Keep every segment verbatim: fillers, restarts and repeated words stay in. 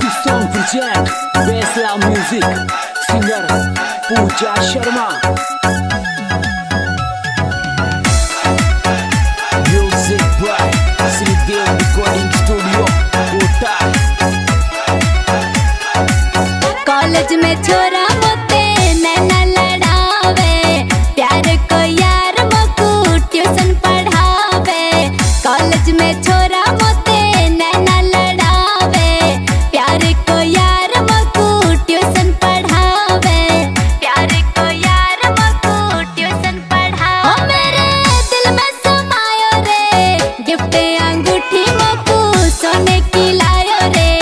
This song project Bainsla music, singer Pooja Sharma, music by Shridev recording studio Kota. College में छोरा होते नैना लड़ावे, प्यार को यार मकू ट्यूशन पढ़ावे। कॉलेज में छोरा होते नैना लड़ावे, प्यार को यार मकू ट्यूशन पढ़ावे। प्यार को यार मकू ट्यूशन पढ़ावे। ओ मेरे दिल में समायो रे, गिफ्ट अंगूठी मकू सोने की लायो रे।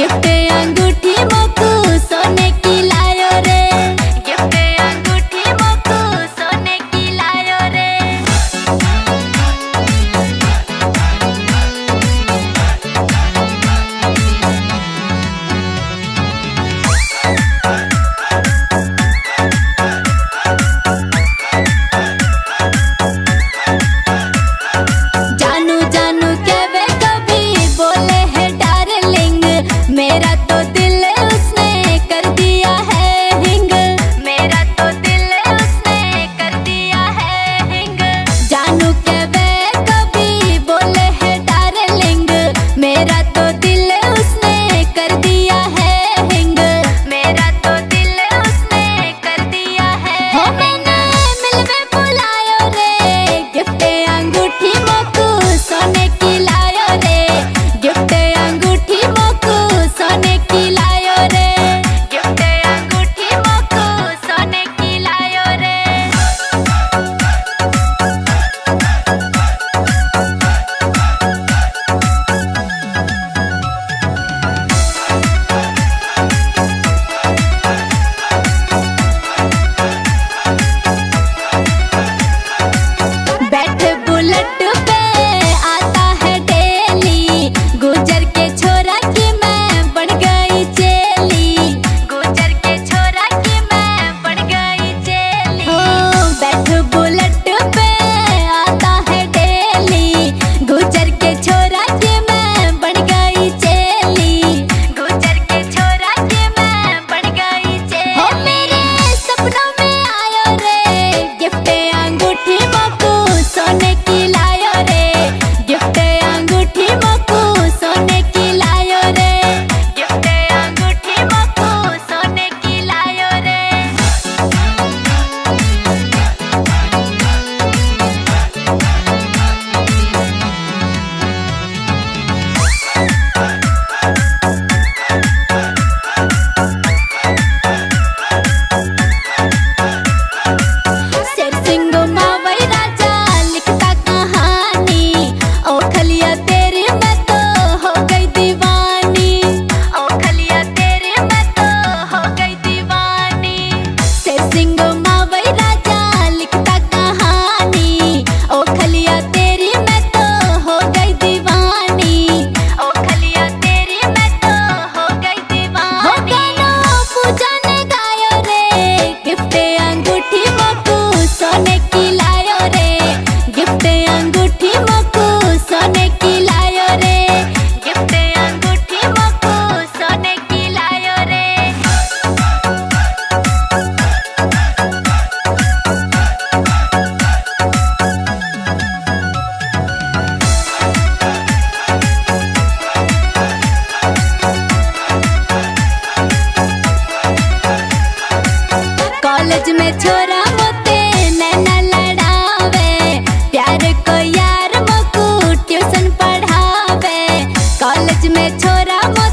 गिफ्ट अंगूठी मकू सोने की लायो रे। गिफ्ट अंगूठी मकू सोने की लायो रे। जानू जानू के वे कभी बोले है डार्लिंग, मेरा तो दिल उसने कर दिया है हिंग। मेरा तो दिल उसने कर दिया है हिंग। जानू के वे कभी बोले है डार्लिंग, मेरा तो दिल उसने कर दिया है हिंग। मेरा तो दिल उसने कर दिया है। हो मैंने मिल में बुलायो रे, गिफ्ट अंगूठी मकू सोने की लायो रे। गिफ्ट अंगूठी मकू सोने की लायो रे। गिफ्ट अंगूठी मकू सोने की लायो रे। बैठ बुलेट पे आता है डेली, गुजर के छोरा की मैं बन गई चेली। गुजर के छोरा की मैं बन गई चेली। हो बैठ बुलेट पे आता है डेली, गुजर के छोरा की मैं बन गई चेली। गुजर के छोरा की मैं बन गई चेली। हो मेरे सपनों में आयो रे, गिफ्ट अंगूठी मकू सोने की लायो रे। गिफ्ट अंगूठी मकू सोने की लायो रे। गिफ्ट अंगूठी मकू सोने की लायो रे। शेर सिंह मावई राजा लिखता कहानी, ओखलिया तेरी मैं तो हो गई दीवानी। ओखलिया तेरी मैं तो हो गई दीवानी। शेर सिंह मावई राजा लिखता कहानी, ओखलिया तेरी मैं तो हो गई दीवानी। ओखलिया तेरी मैं तो हो गई दीवानी। हो गाना पूजा ने गायो रे, गिफ्ट अंगूठी मकू सोने की लायो रे। गिफ्ट अंगूठी मकू सोने की लायो रे। गिफ्ट अंगूठी मकू सोने की लायो रे। कॉलेज में छोरा होते नैना लड़ावे, प्यार को यार मकू ट्यूशन पढ़ावे। कॉलेज में छोरा होते